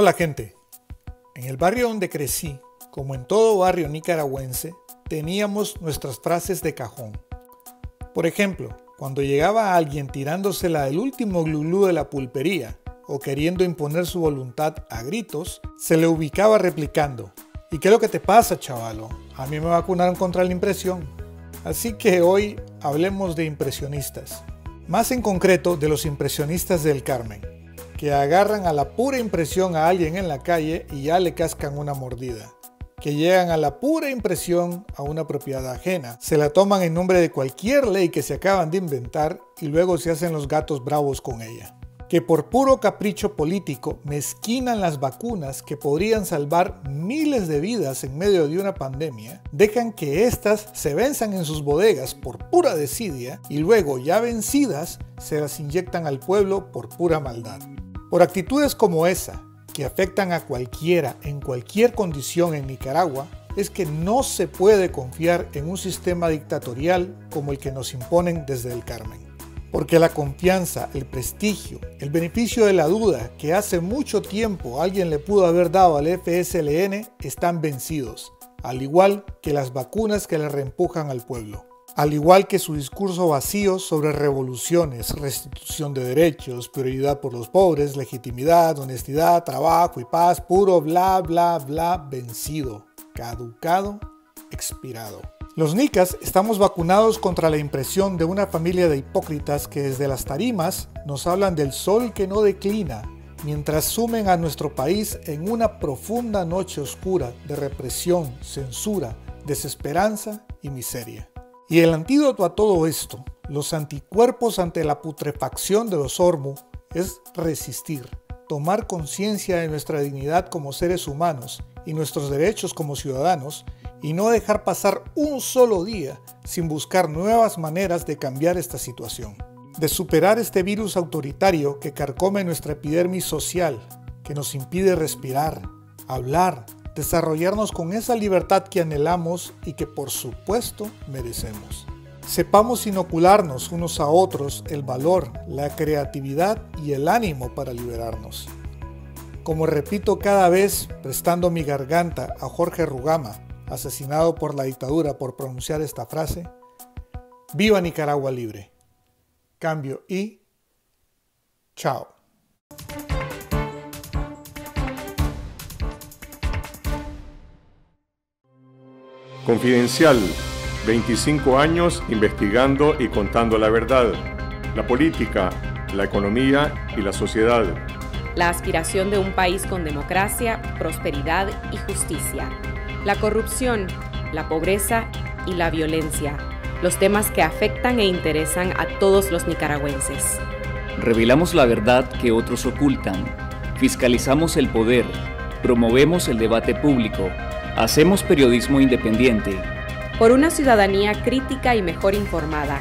Hola gente, en el barrio donde crecí, como en todo barrio nicaragüense, teníamos nuestras frases de cajón. Por ejemplo, cuando llegaba alguien tirándosela del último glulú de la pulpería o queriendo imponer su voluntad a gritos, se le ubicaba replicando: ¿y qué es lo que te pasa, chavalo? A mí me vacunaron contra la impresión. Así que hoy hablemos de impresionistas, más en concreto de los impresionistas del Carmen, que agarran a la pura impresión a alguien en la calle y ya le cascan una mordida, que llegan a la pura impresión a una propiedad ajena, se la toman en nombre de cualquier ley que se acaban de inventar y luego se hacen los gatos bravos con ella, que por puro capricho político mezquinan las vacunas que podrían salvar miles de vidas en medio de una pandemia, dejan que éstas se venzan en sus bodegas por pura desidia y luego, ya vencidas, se las inyectan al pueblo por pura maldad. Por actitudes como esa, que afectan a cualquiera en cualquier condición en Nicaragua, es que no se puede confiar en un sistema dictatorial como el que nos imponen desde el Carmen. Porque la confianza, el prestigio, el beneficio de la duda que hace mucho tiempo alguien le pudo haber dado al FSLN están vencidos, al igual que las vacunas que le reempujan al pueblo. Al igual que su discurso vacío sobre revoluciones, restitución de derechos, prioridad por los pobres, legitimidad, honestidad, trabajo y paz, puro bla bla bla, vencido, caducado, expirado. Los nicas estamos vacunados contra la impresión de una familia de hipócritas que desde las tarimas nos hablan del sol que no declina, mientras sumen a nuestro país en una profunda noche oscura de represión, censura, desesperanza y miseria. Y el antídoto a todo esto, los anticuerpos ante la putrefacción de los Ormu, es resistir, tomar conciencia de nuestra dignidad como seres humanos y nuestros derechos como ciudadanos y no dejar pasar un solo día sin buscar nuevas maneras de cambiar esta situación, de superar este virus autoritario que carcome nuestra epidermis social, que nos impide respirar, hablar, desarrollarnos con esa libertad que anhelamos y que por supuesto merecemos. Sepamos inocularnos unos a otros el valor, la creatividad y el ánimo para liberarnos. Como repito cada vez, prestando mi garganta a Jorge Rugama, asesinado por la dictadura por pronunciar esta frase: ¡viva Nicaragua libre! Cambio y chao. Confidencial, 25 años investigando y contando la verdad, la política, la economía y la sociedad. La aspiración de un país con democracia, prosperidad y justicia. La corrupción, la pobreza y la violencia. Los temas que afectan e interesan a todos los nicaragüenses. Revelamos la verdad que otros ocultan. Fiscalizamos el poder. Promovemos el debate público. Hacemos periodismo independiente. Por una ciudadanía crítica y mejor informada.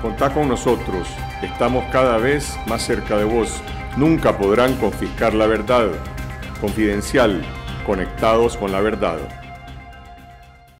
Contá con nosotros. Estamos cada vez más cerca de vos. Nunca podrán confiscar la verdad. Confidencial. Conectados con la verdad.